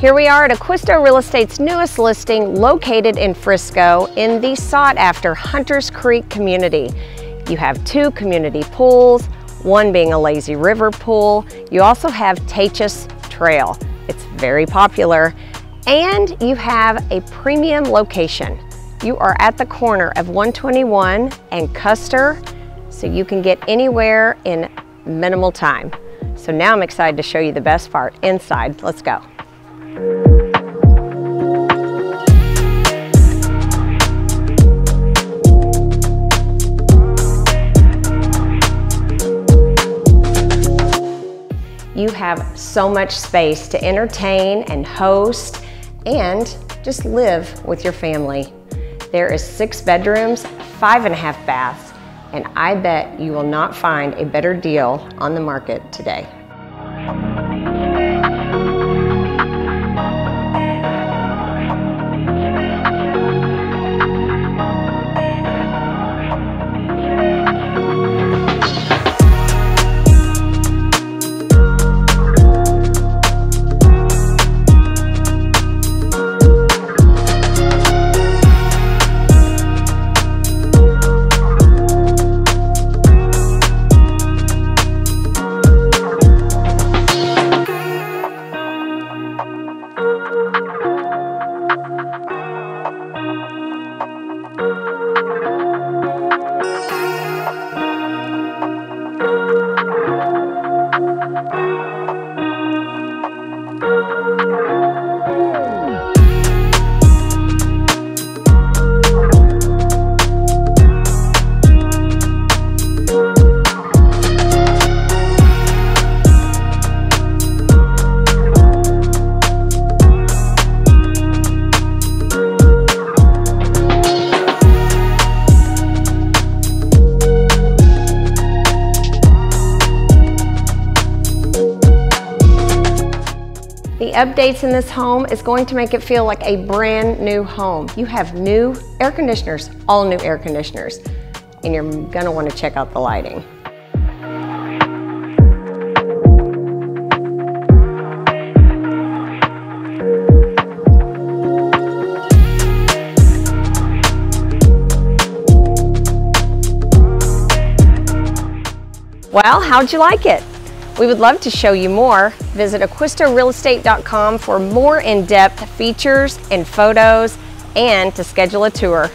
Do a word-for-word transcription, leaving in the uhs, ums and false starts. Here we are at Acquisto Real Estate's newest listing located in Frisco in the sought-after Hunter's Creek community. You have two community pools, one being a lazy river pool. You also have Teychas Trail. It's very popular. And you have a premium location. You are at the corner of one twenty-one and Custer, so you can get anywhere in minimal time. So now I'm excited to show you the best part inside. Let's go. You have so much space to entertain and host and just live with your family. There is six bedrooms, five and a half baths, and I bet you will not find a better deal on the market today. The updates in this home is going to make it feel like a brand new home. You have new air conditioners, all new air conditioners, and you're gonna wanna check out the lighting. Well, how'd you like it? We would love to show you more. Visit acquisto real estate dot com for more in-depth features and photos and to schedule a tour.